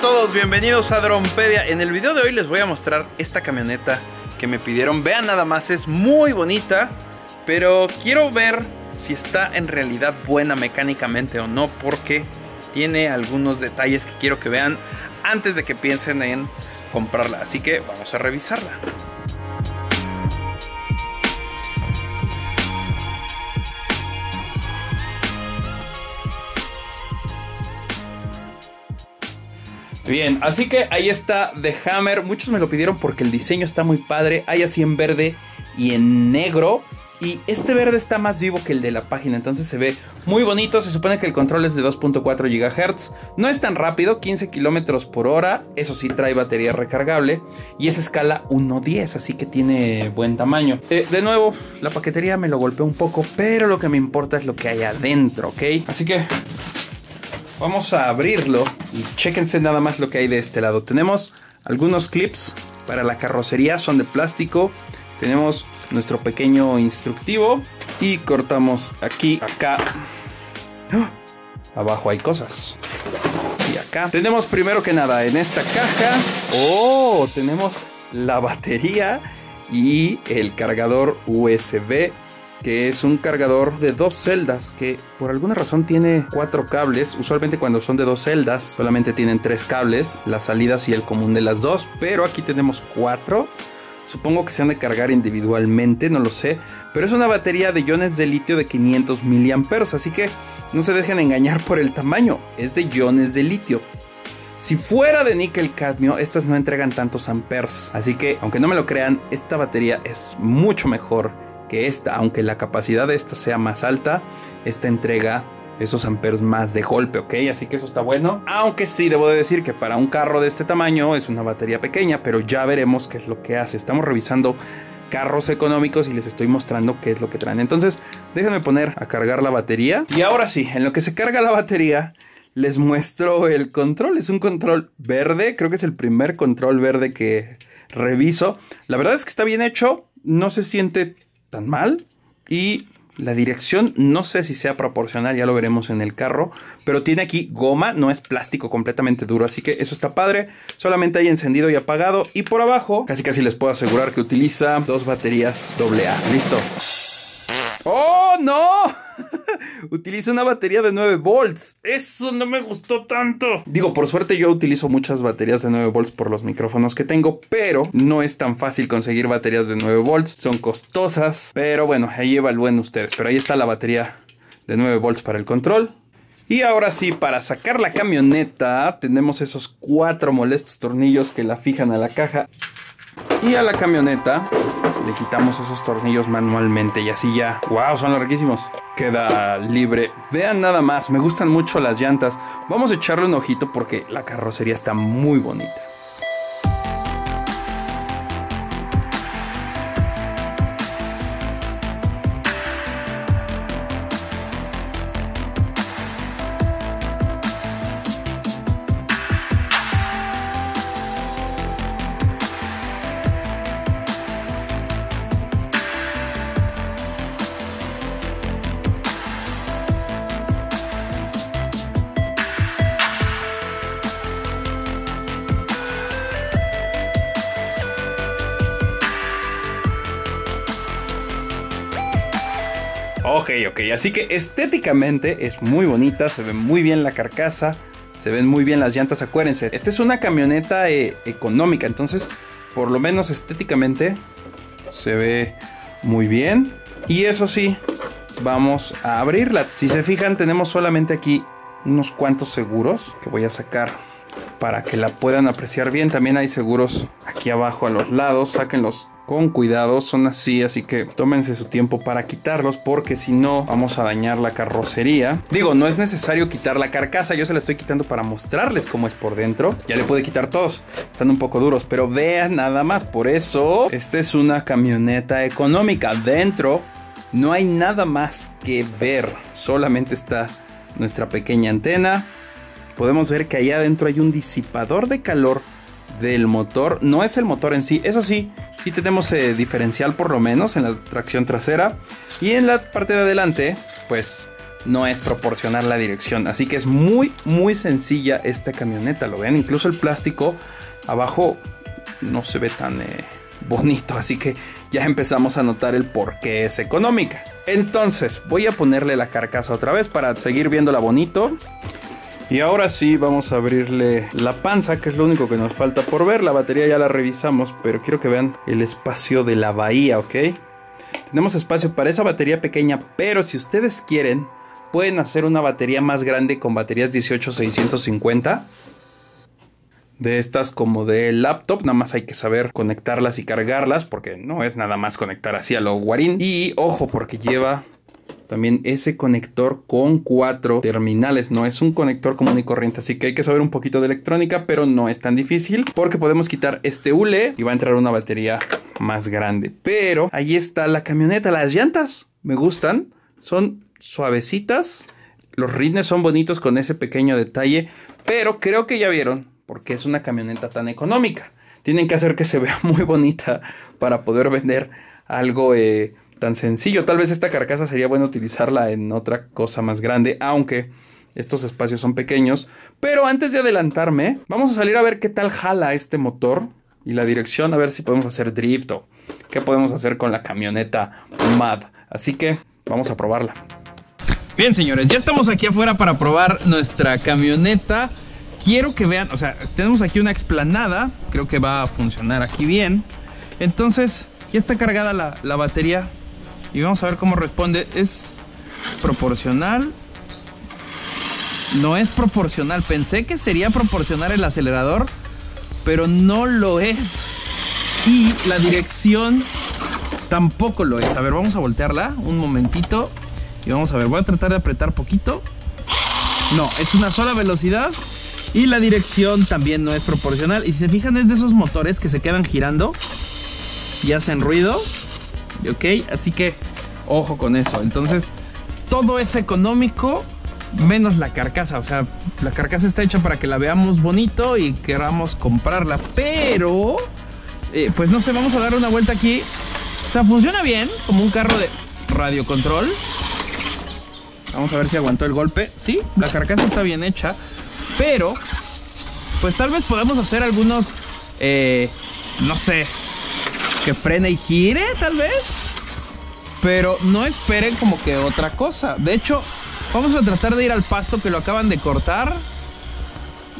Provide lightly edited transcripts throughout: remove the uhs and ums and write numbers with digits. a todos, bienvenidos a Dronepedia. En el video de hoy les voy a mostrar esta camioneta que me pidieron. Vean nada más, es muy bonita, pero quiero ver si está en realidad buena mecánicamente o no, porque tiene algunos detalles que quiero que vean antes de que piensen en comprarla. Así que vamos a revisarla. Bien, así que ahí está The Hammer. Muchos me lo pidieron porque el diseño está muy padre. Hay así en verde y en negro. Y este verde está más vivo que el de la página, entonces se ve muy bonito. Se supone que el control es de 2.4 GHz. No es tan rápido, 15 km por hora. Eso sí, trae batería recargable. Y es escala 1:10, así que tiene buen tamaño. De nuevo, la paquetería me lo golpeó un poco, pero lo que me importa es lo que hay adentro, ¿ok? Así que vamos a abrirlo y chéquense nada más lo que hay de este lado. Tenemos algunos clips para la carrocería, son de plástico. Tenemos nuestro pequeño instructivo y cortamos aquí, acá. ¡Oh! Abajo hay cosas. Y acá tenemos primero que nada en esta caja. ¡Oh! Tenemos la batería y el cargador USB, que es un cargador de 2 celdas que por alguna razón tiene 4 cables. Usualmente cuando son de 2 celdas solamente tienen 3 cables, las salidas y el común de las dos, pero aquí tenemos 4. Supongo que se han de cargar individualmente, no lo sé, pero es una batería de iones de litio de 500 mAh, así que no se dejen engañar por el tamaño, es de iones de litio. Si fuera de níquel cadmio, estas no entregan tantos amperes, así que aunque no me lo crean, esta batería es mucho mejor que esta. Aunque la capacidad de esta sea más alta, esta entrega esos amperes más de golpe, ¿ok? Así que eso está bueno. Aunque sí, debo de decir que para un carro de este tamaño es una batería pequeña, pero ya veremos qué es lo que hace. Estamos revisando carros económicos y les estoy mostrando qué es lo que traen. Entonces, déjenme poner a cargar la batería. Y ahora sí, en lo que se carga la batería, les muestro el control. Es un control verde, creo que es el primer control verde que reviso. La verdad es que está bien hecho, no se siente tan mal y la dirección no sé si sea proporcional, ya lo veremos en el carro, pero tiene aquí goma, no es plástico completamente duro, así que eso está padre. Solamente hay encendido y apagado, y por abajo casi les puedo asegurar que utiliza 2 baterías AA. Listo. ¡Oh, no! Utiliza una batería de 9 volts. Eso no me gustó tanto. Digo, por suerte yo utilizo muchas baterías de 9 volts por los micrófonos que tengo, pero no es tan fácil conseguir baterías de 9 volts. Son costosas, pero bueno, ahí evalúen ustedes. Pero ahí está la batería de 9 volts para el control. Y ahora sí, para sacar la camioneta, tenemos esos 4 molestos tornillos que la fijan a la caja. Y a la camioneta le quitamos esos tornillos manualmente y así ya. ¡Wow! Son larguísimos. Queda libre. Vean nada más, me gustan mucho las llantas. Vamos a echarle un ojito porque la carrocería está muy bonita. Ok, así que estéticamente es muy bonita, se ve muy bien la carcasa, se ven muy bien las llantas. Acuérdense, esta es una camioneta económica, entonces por lo menos estéticamente se ve muy bien. Y eso sí, vamos a abrirla. Si se fijan, tenemos solamente aquí unos cuantos seguros que voy a sacar para que la puedan apreciar bien. También hay seguros aquí abajo a los lados, sáquenlos con cuidado, son así que tómense su tiempo para quitarlos, porque si no vamos a dañar la carrocería. Digo, no es necesario quitar la carcasa, yo se la estoy quitando para mostrarles cómo es por dentro. Ya le pude quitar todos, están un poco duros, pero vean nada más. Por eso, esta es una camioneta económica. Dentro no hay nada más que ver, solamente está nuestra pequeña antena. Podemos ver que allá adentro hay un disipador de calor del motor, no es el motor en sí. Eso sí, sí tenemos diferencial por lo menos en la tracción trasera, y en la parte de adelante pues no es proporcionar la dirección. Así que es muy, muy sencilla esta camioneta, ¿lo ven? Incluso el plástico abajo no se ve tan bonito, así que ya empezamos a notar el por qué es económica. Entonces voy a ponerle la carcasa otra vez para seguir viéndola bonito. Y ahora sí vamos a abrirle la panza, que es lo único que nos falta por ver. La batería ya la revisamos, pero quiero que vean el espacio de la bahía, ¿ok? Tenemos espacio para esa batería pequeña, pero si ustedes quieren, pueden hacer una batería más grande con baterías 18-650. De estas como de laptop, nada más hay que saber conectarlas y cargarlas, porque no es nada más conectar así a lo guarín. Y ojo, porque lleva también ese conector con 4 terminales, no es un conector común y corriente, así que hay que saber un poquito de electrónica, pero no es tan difícil, porque podemos quitar este hule y va a entrar una batería más grande. Pero ahí está la camioneta. Las llantas me gustan, son suavecitas, los rines son bonitos con ese pequeño detalle, pero creo que ya vieron porque es una camioneta tan económica. Tienen que hacer que se vea muy bonita para poder vender algo tan sencillo. Tal vez esta carcasa sería bueno utilizarla en otra cosa más grande, aunque estos espacios son pequeños. Pero antes de adelantarme, vamos a salir a ver qué tal jala este motor y la dirección, a ver si podemos hacer drift o qué podemos hacer con la camioneta MAD. Así que vamos a probarla. Bien, señores, ya estamos aquí afuera para probar nuestra camioneta. Quiero que vean, o sea, tenemos aquí una explanada, creo que va a funcionar aquí bien. Entonces, ya está cargada la batería y vamos a ver cómo responde. Es proporcional. No es proporcional, pensé que sería proporcional el acelerador, pero no lo es. Y la dirección tampoco lo es. A ver, vamos a voltearla un momentito y vamos a ver, voy a tratar de apretar poquito. No, es una sola velocidad. Y la dirección también no es proporcional. Y si se fijan, es de esos motores que se quedan girando y hacen ruido. Ok, así que ojo con eso. Entonces, todo es económico menos la carcasa. O sea, la carcasa está hecha para que la veamos bonito y queramos comprarla. Pero, pues no sé, vamos a dar una vuelta aquí. O sea, funciona bien, como un carro de radio control. Vamos a ver si aguantó el golpe. Sí, la carcasa está bien hecha. Pero, pues tal vez podamos hacer algunos, no sé, que frene y gire, tal vez. Pero no esperen como que otra cosa. De hecho, vamos a tratar de ir al pasto que lo acaban de cortar.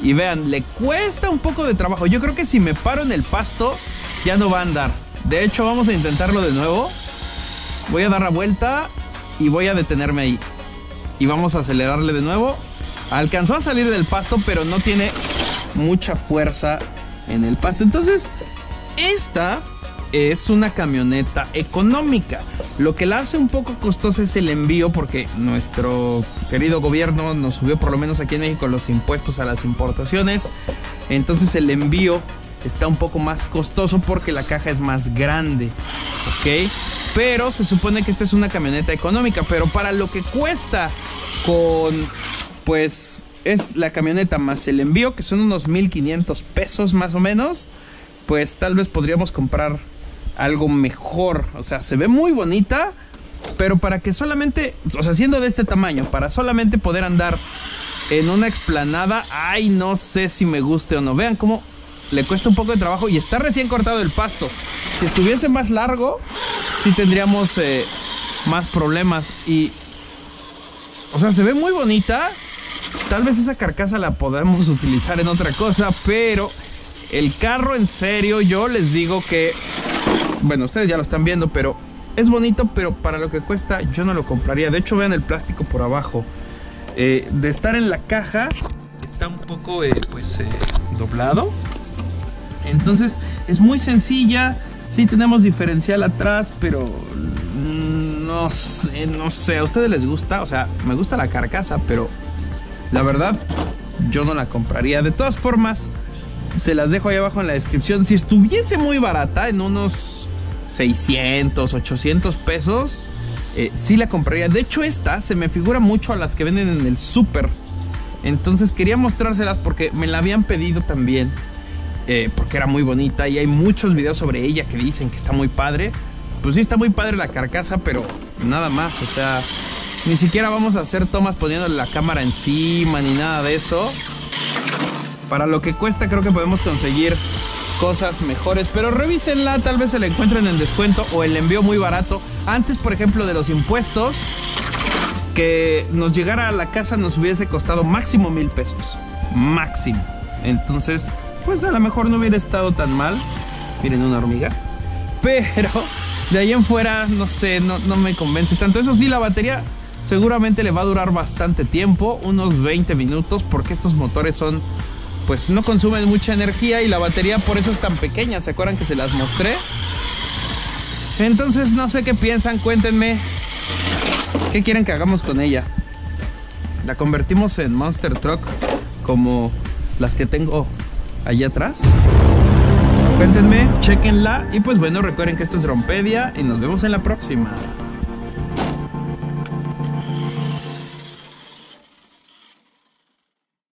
Y vean, le cuesta un poco de trabajo. Yo creo que si me paro en el pasto, ya no va a andar. De hecho, vamos a intentarlo de nuevo. Voy a dar la vuelta y voy a detenerme ahí. Y vamos a acelerarle de nuevo. Alcanzó a salir del pasto, pero no tiene mucha fuerza en el pasto. Entonces, esta es una camioneta económica. Lo que la hace un poco costosa es el envío, porque nuestro querido gobierno nos subió, por lo menos aquí en México, los impuestos a las importaciones. Entonces, el envío está un poco más costoso porque la caja es más grande. ¿Ok? Pero se supone que esta es una camioneta económica. Pero para lo que cuesta con... pues es la camioneta más el envío, que son unos 1,500 pesos más o menos. Pues tal vez podríamos comprar algo mejor. O sea, se ve muy bonita, pero para que solamente, o sea, siendo de este tamaño, para solamente poder andar en una explanada, ay, no sé si me guste o no. Vean cómo le cuesta un poco de trabajo y está recién cortado el pasto. Si estuviese más largo, sí tendríamos más problemas. Y, o sea, se ve muy bonita. Tal vez esa carcasa la podamos utilizar en otra cosa, pero el carro, en serio, yo les digo que... bueno, ustedes ya lo están viendo, pero es bonito, pero para lo que cuesta yo no lo compraría. De hecho, vean el plástico por abajo. De estar en la caja, está un poco, doblado. Entonces, es muy sencilla. Sí tenemos diferencial atrás, pero... no sé. ¿A ustedes les gusta? O sea, me gusta la carcasa, pero... la verdad, yo no la compraría. De todas formas, se las dejo ahí abajo en la descripción. Si estuviese muy barata, en unos 600, 800 pesos, sí la compraría. De hecho, esta se me figura mucho a las que venden en el súper. Entonces quería mostrárselas porque me la habían pedido también. Porque era muy bonita y hay muchos videos sobre ella que dicen que está muy padre. Pues sí, está muy padre la carcasa, pero nada más, o sea... Ni siquiera vamos a hacer tomas poniéndole la cámara encima ni nada de eso. Para lo que cuesta creo que podemos conseguir cosas mejores, pero revísenla, tal vez se la encuentren en descuento o el envío muy barato. Antes, por ejemplo, de los impuestos, que nos llegara a la casa nos hubiese costado máximo 1000 pesos, máximo. Entonces, pues a lo mejor no hubiera estado tan mal. Miren, una hormiga. Pero de ahí en fuera, no sé, no me convence tanto. Eso sí, la batería seguramente le va a durar bastante tiempo, unos 20 minutos, porque estos motores son... pues no consumen mucha energía y la batería por eso es tan pequeña. ¿Se acuerdan que se las mostré? Entonces no sé qué piensan, cuéntenme qué quieren que hagamos con ella. ¿La convertimos en Monster Truck como las que tengo allá atrás? Cuéntenme, chequenla y pues bueno, recuerden que esto es Dronepedia y nos vemos en la próxima.